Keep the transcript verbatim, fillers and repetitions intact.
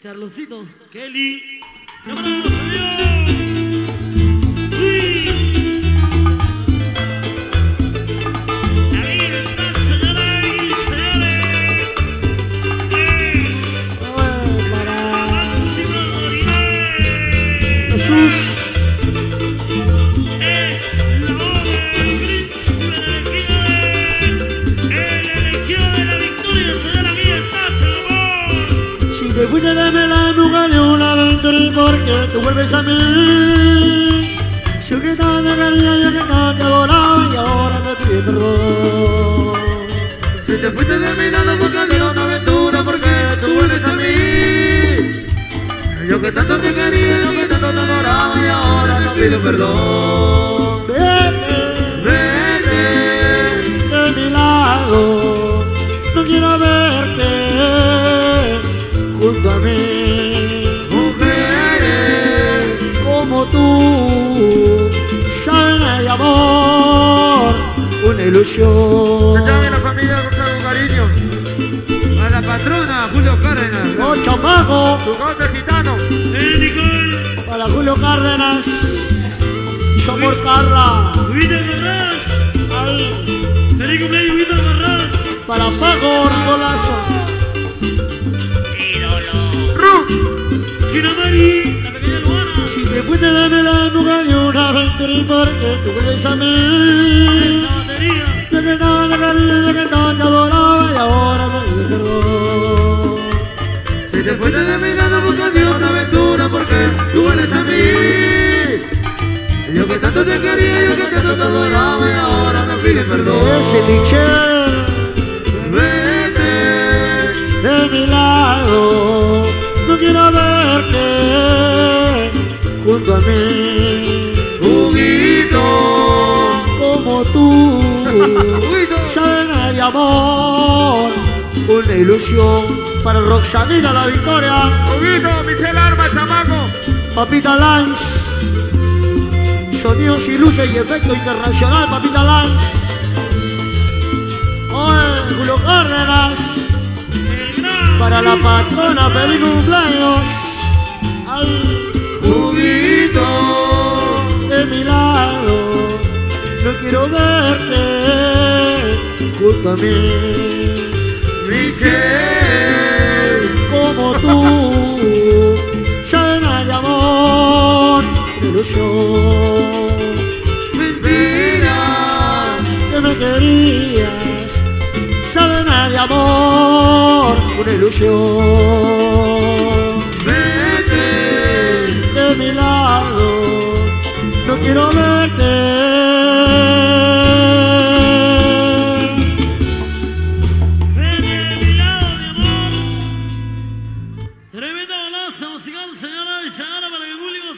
Charlosito, Kelly. ¡Vámonos, Jesús! Te fuiste de la nuca de una aventura y porque tú vuelves a mí. Si yo que estaba te quería, yo que estaba te adoraba y ahora me pide perdón. Si te fuiste de mi lado porque de otra aventura, porque tú vuelves a mí. Yo que tanto te quería, yo que tanto te adoraba y ahora te pido perdón. Vete, vete de mi lado, no quiero verte junto a mí. Mujeres como tú, sana y amor, una ilusión. Se llama la familia con cariño. A la patrona Julio Cárdenas. ¡Oh, Chamaco! Su cosa gitano. ¡Eh, para Julio Cárdenas! ¡Somos Carla! ¡Huita Marras! ¡Ay! ¡Feliz cumpleaños, Huita Marras! Para Paco Rigolazo. Chino Mari, la pequeña Luana. Si te fuiste de la nuca de una aventura y porque tú vuelves a mí. Yo que estaba en la cariño, yo que estaba te adoraba y ahora me perdón. Si te fuiste de mi lado porque de otra aventura, porque tú vuelves a mí. Yo que tanto te quería, yo que tanto te adoraba y ahora me pide perdón. Ese Michel, vete de mi lado. No quiero verte junto a mí. Juguito como tú, sana y amor, una ilusión. Para Roxana la Victoria. Juguito, Michel Armas, Chamaco. Papita Lanz. Sonidos y luces y efecto internacional, Papita Lanz. Oye, Julio Cárdenas. Para la patrona, feliz cumpleaños. Ay, juguito de mi lado, no quiero verte junto a mí. Michel, como tú, llena de amor, de ilusión. Mentira, que me querías, llena de amor, una ilusión. Vete de mi lado, no quiero verte. Vete de mi lado, mi amor. Tremenda balanza musical, señoras y señores, para que el público